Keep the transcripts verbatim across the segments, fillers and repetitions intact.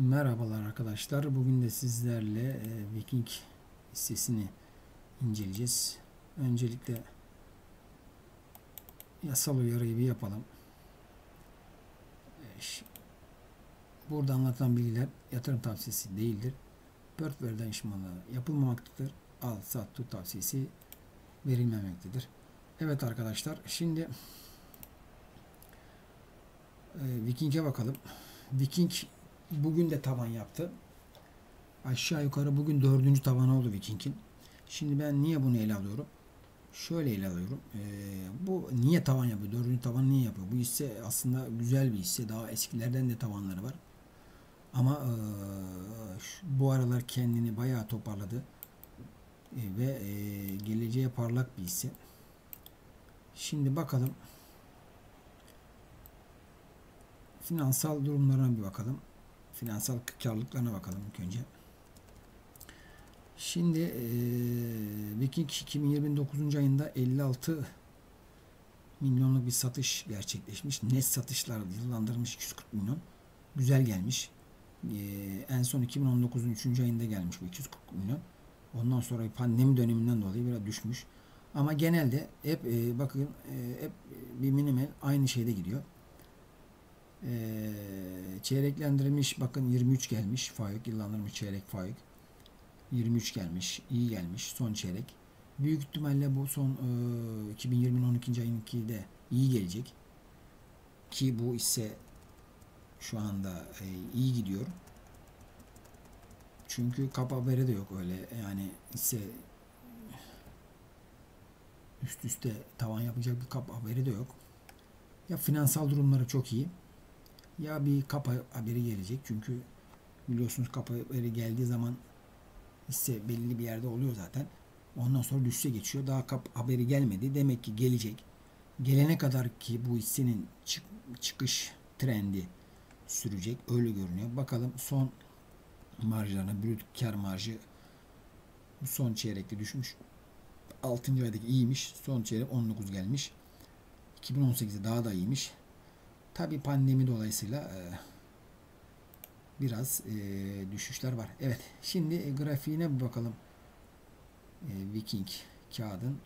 Merhabalar arkadaşlar. Bugün de sizlerle e, Viking hissesini inceleyeceğiz. Öncelikle yasal uyarıyı bir yapalım. Burada anlatılan bilgiler yatırım tavsiyesi değildir. Portföy danışmanlığı yapılmamaktadır. Al, sat, tut tavsiyesi verilmemektedir. Evet arkadaşlar, şimdi e, Viking'e bakalım. Viking bugün de taban yaptı. Aşağı yukarı bugün dördüncü taban oldu Viking'in. Şimdi ben niye bunu ele alıyorum? Şöyle ele alıyorum. Ee, bu niye taban yapıyor? Dördüncü taban niye yapıyor? Bu hisse aslında güzel bir hisse. Daha eskilerden de tabanları var. Ama e, bu aralar kendini bayağı toparladı. E, ve e, geleceğe parlak bir hisse. Şimdi bakalım. Finansal durumlarına bir bakalım. Finansal karlılıklarına bakalım ilk önce. Şimdi e, Viking iki bin yirminin dokuzuncu ayında elli altı milyonluk bir satış gerçekleşmiş. Net satışlar yıllandırmış iki yüz kırk milyon. Güzel gelmiş. E, en son iki bin on dokuzun üçüncü ayında gelmiş bu iki yüz kırk milyon. Ondan sonra pandemi döneminden dolayı biraz düşmüş. Ama genelde hep e, bakın e, hep bir minimal aynı şeyde gidiyor. Ee, çeyreklendirilmiş bakın yirmi üç gelmiş faik, yıllandırmış çeyrek faik yirmi üç gelmiş, iyi gelmiş son çeyrek. Büyük ihtimalle bu son e, iki bin yirminin on ikinci ayındakide iyi gelecek ki bu ise şu anda e, iyi gidiyor çünkü K A P haberi de yok öyle, yani ise üst üste tavan yapacak bir K A P haberi de yok. Ya finansal durumları çok iyi, ya bir K A P haberi gelecek. Çünkü biliyorsunuz K A P haberi geldiği zaman hisse belli bir yerde oluyor zaten. Ondan sonra düşse geçiyor. Daha K A P haberi gelmedi. Demek ki gelecek. Gelene kadar ki bu hissenin çık çıkış trendi sürecek. Öyle görünüyor. Bakalım son marjlarına, brüt kar marjı son çeyrekte düşmüş. altıncı aydaki iyiymiş. Son çeyrek on dokuz gelmiş. iki bin on sekizde daha da iyiymiş. Tabi pandemi dolayısıyla e, biraz e, düşüşler var. Evet, şimdi e, grafiğine bir bakalım. E, Viking kağıdın.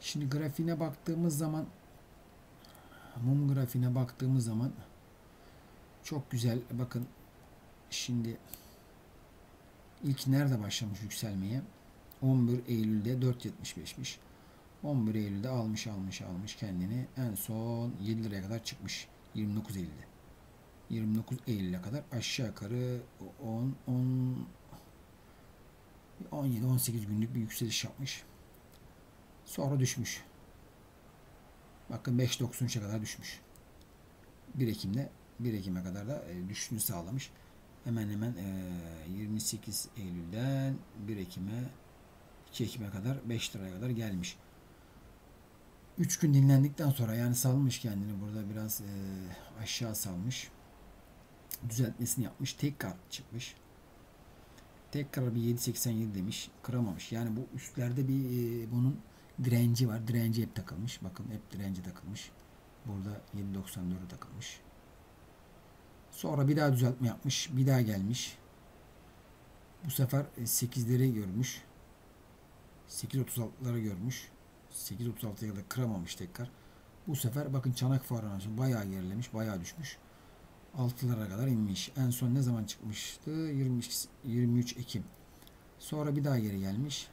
Şimdi grafiğine baktığımız zaman, mum grafiğine baktığımız zaman çok güzel. Bakın şimdi ilk nerede başlamış yükselmeye? on bir Eylül'de dört yetmiş beş'miş. on bir Eylül'de almış almış almış kendini. En son yedi liraya kadar çıkmış. yirmi dokuz Eylül'de. yirmi dokuz Eylül'e kadar aşağı yukarı on on on yedi on sekiz günlük bir yükseliş yapmış. Sonra düşmüş. Bakın beş doksan üç'e kadar düşmüş. bir Ekim'de bir Ekim'e kadar da düşüşünü sağlamış. Hemen hemen yirmi sekiz Eylül'den bir Ekim'e iki Ekim'e kadar beş liraya kadar gelmiş. üç gün dinlendikten sonra yani salmış kendini, burada biraz e, aşağı salmış. Düzeltmesini yapmış. Tekrar çıkmış. Tekrar bir yedi seksen yedi demiş. Kıramamış. Yani bu üstlerde bir e, bunun direnci var. Direnci hep takılmış. Bakın hep direnci takılmış. Burada yedi doksan dört'e takılmış. Sonra bir daha düzeltme yapmış. Bir daha gelmiş. Bu sefer e, sekizleri görmüş. sekiz otuz altı'ları görmüş. sekiz otuz altı'ya kadar kıramamış tekrar. Bu sefer bakın çanak fuarına bayağı gerilemiş, bayağı düşmüş. altı'lara kadar inmiş. En son ne zaman çıkmıştı? yirmi üç Ekim. Sonra bir daha geri gelmiş.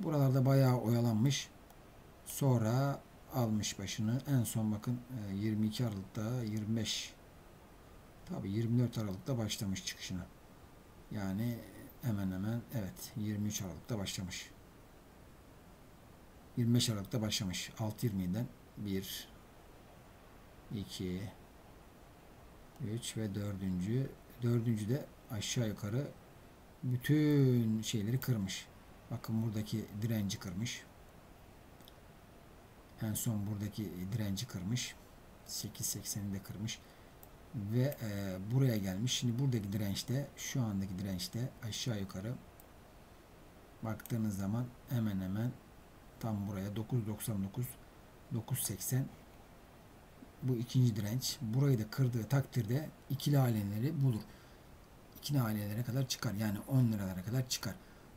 Buralarda bayağı oyalanmış. Sonra almış başını. En son bakın yirmi iki Aralık'ta yirmi beş. Tabii yirmi dört Aralık'ta başlamış çıkışına. Yani hemen hemen evet yirmi üç Aralık'ta başlamış. yirmi beş Aralık'ta başlamış. altı yirmi'den bir, iki, üç ve dördüncü. dördüncü de aşağı yukarı bütün şeyleri kırmış. Bakın buradaki direnci kırmış. En son buradaki direnci kırmış. sekiz seksen'i de kırmış. Ve e, buraya gelmiş. Şimdi buradaki dirençte, şu andaki dirençte aşağı yukarı baktığınız zaman hemen hemen tam buraya dokuz doksan dokuz, dokuz seksen Bu ikinci direnç. Burayı da kırdığı takdirde ikili haneleri bulur. İkili hanelere kadar çıkar. Yani on liralara kadar çıkar.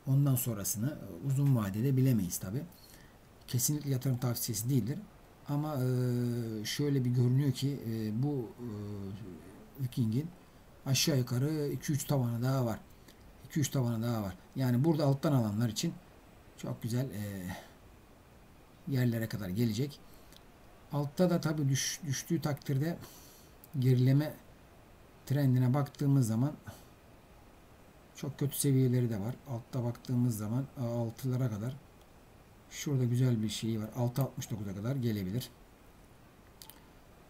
Ondan sonrasını uzun vadede bilemeyiz tabi. Kesinlikle yatırım tavsiyesi değildir. Ama şöyle bir görünüyor ki bu Viking'in aşağı yukarı iki üç tavanı daha var. iki üç tavanı daha var. Yani burada alttan alanlar için çok güzel yerlere kadar gelecek. Altta da tabi düş, düştüğü takdirde gerileme trendine baktığımız zaman çok kötü seviyeleri de var. Altta baktığımız zaman altılara kadar şurada güzel bir şey var. altı altmış dokuza kadar gelebilir.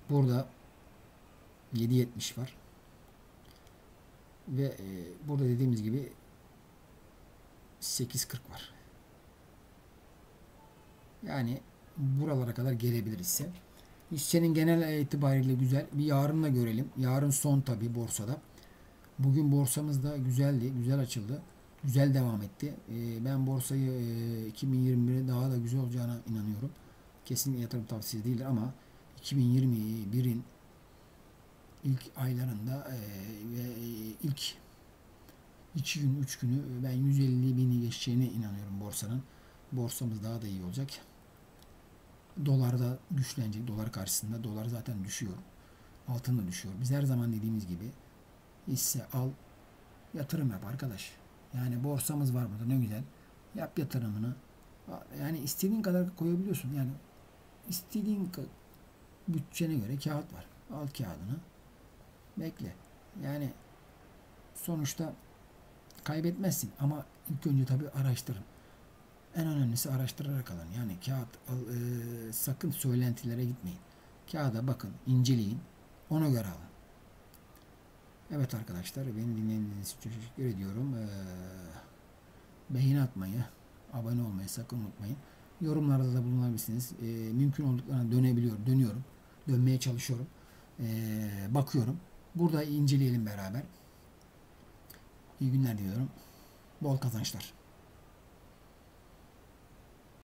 Burada yedi yetmiş var. Ve e, burada dediğimiz gibi sekiz kırk var. Yani buralara kadar gelebilir hisse. Hissenin genel itibariyle güzel. Bir yarın da görelim. Yarın son tabi borsada. Bugün borsamız da güzeldi. Güzel açıldı. Güzel devam etti. Ben borsayı iki bin yirmi bir'e daha da güzel olacağına inanıyorum. Kesinlikle yatırım tavsiyesi değildir ama iki bin yirmi bir'in ilk aylarında ve ilk iki gün üç günü ben yüz elli bini geçeceğine inanıyorum borsanın. Borsamız daha da iyi olacak. Dolar da güçlenecek. Dolar karşısında. Dolar zaten düşüyor. Altın da düşüyor. Biz her zaman dediğimiz gibi hisse al, yatırım yap arkadaş. Yani borsamız var burada, ne güzel. Yap yatırımını. Yani istediğin kadar koyabiliyorsun. Yani istediğin bütçene göre kağıt var. Al kağıdını. Bekle. Yani sonuçta kaybetmezsin. Ama ilk önce tabii araştırın. En önemlisi araştırarak alın. Yani kağıt al, e, sakın söylentilere gitmeyin. Kağıda bakın, inceleyin. Ona göre alın. Evet arkadaşlar, beni dinlediğiniz için teşekkür ediyorum. Ee, beğeni atmayı, abone olmayı sakın unutmayın. Yorumlarda da bulunabilirsiniz. Ee, mümkün olduklarına dönebiliyorum, dönüyorum. Dönmeye çalışıyorum. Ee, bakıyorum. Burada inceleyelim beraber. İyi günler diliyorum. Bol kazançlar.